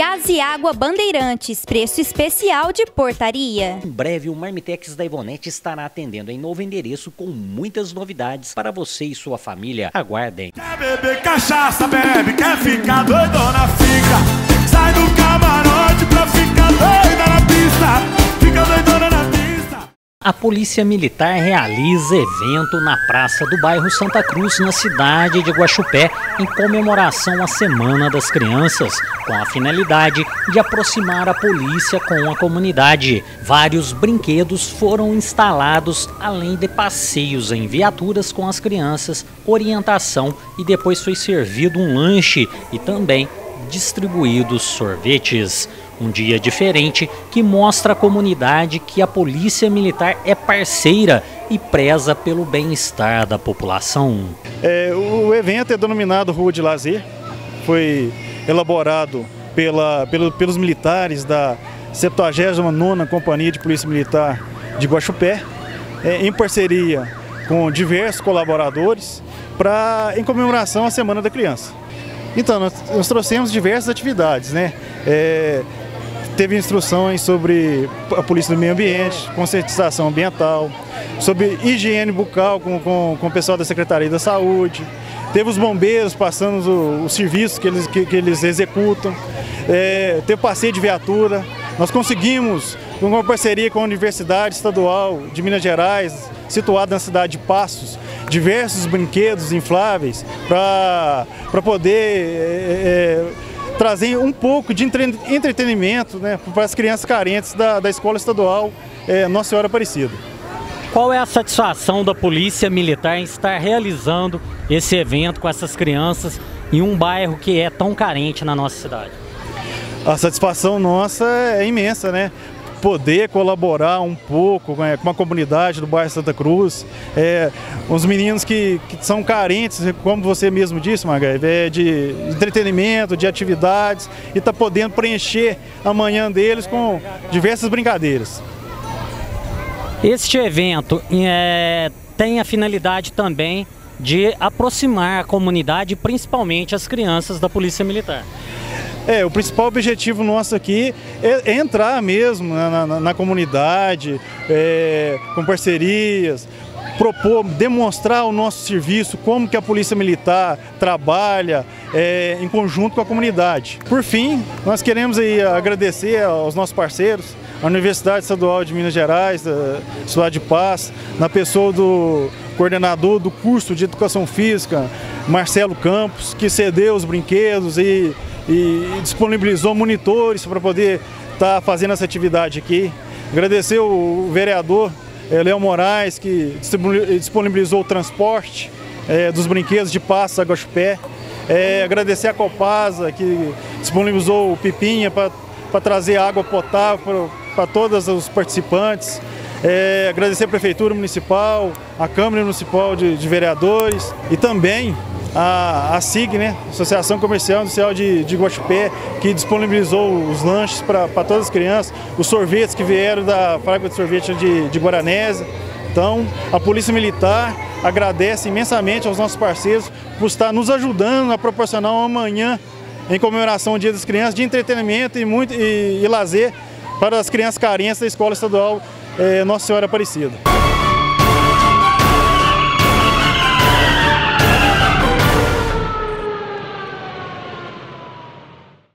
Gás e água Bandeirantes, preço especial de portaria. Em breve, o Marmitex da Ivonete estará atendendo em novo endereço com muitas novidades para você e sua família. Aguardem. Quer beber cachaça, bebe. Quer ficar doidona, fica. Sai do camarote pra ficar doida na pista. Fica doidona na pista. A Polícia Militar realiza evento na praça do bairro Santa Cruz, na cidade de Guaxupé, em comemoração à Semana das Crianças, com a finalidade de aproximar a polícia com a comunidade. Vários brinquedos foram instalados, além de passeios em viaturas com as crianças, orientação e depois foi servido um lanche e também distribuídos sorvetes. Um dia diferente que mostra à comunidade que a Polícia Militar é parceira e preza pelo bem-estar da população. O evento é denominado Rua de Lazer, foi elaborado pelos militares da 79ª Companhia de Polícia Militar de Guaxupé, em parceria com diversos colaboradores, em comemoração à Semana da Criança. Então, nós trouxemos diversas atividades, né? Teve instruções sobre a Polícia do Meio Ambiente, conscientização ambiental, sobre higiene bucal com o pessoal da Secretaria da Saúde. Teve os bombeiros passando os serviços que eles executam. Teve passeio de viatura. Nós conseguimos, uma parceria com a Universidade Estadual de Minas Gerais, situada na cidade de Passos, diversos brinquedos infláveis para poder... trazer um pouco de entretenimento, né, para as crianças carentes da Escola Estadual Nossa Senhora Aparecida. Qual é a satisfação da Polícia Militar em estar realizando esse evento com essas crianças em um bairro que é tão carente na nossa cidade? A satisfação nossa é imensa, né? Poder colaborar um pouco com a comunidade do bairro Santa Cruz, os meninos que são carentes, como você mesmo disse, Magalhães, de entretenimento, de atividades, e está podendo preencher a manhã deles com diversas brincadeiras. Este evento tem a finalidade também de aproximar a comunidade, principalmente as crianças, da Polícia Militar. O principal objetivo nosso aqui é entrar mesmo na comunidade, com parcerias, propor, demonstrar o nosso serviço, como que a Polícia Militar trabalha em conjunto com a comunidade. Por fim, nós queremos aí agradecer aos nossos parceiros, a Universidade Estadual de Minas Gerais, Suá de Paz, na pessoa do coordenador do curso de Educação Física, Marcelo Campos, que cedeu os brinquedos e disponibilizou monitores para poder estar fazendo essa atividade aqui. Agradecer o vereador Léo Moraes, que disponibilizou o transporte dos brinquedos de Passos a Guaxupé. Agradecer a Copasa, que disponibilizou o Pipinha para trazer água potável para todos os participantes. Agradecer a Prefeitura Municipal, a Câmara Municipal de Vereadores e também a CIG, né, Associação Comercial Industrial de Guaxupé, que disponibilizou os lanches para todas as crianças, os sorvetes que vieram da fábrica de sorvete de Guaranesa. Então, a Polícia Militar agradece imensamente aos nossos parceiros por estar nos ajudando a proporcionar uma manhã em comemoração ao Dia das Crianças, de entretenimento e lazer para as crianças carentes da Escola Estadual Nossa Senhora Aparecida.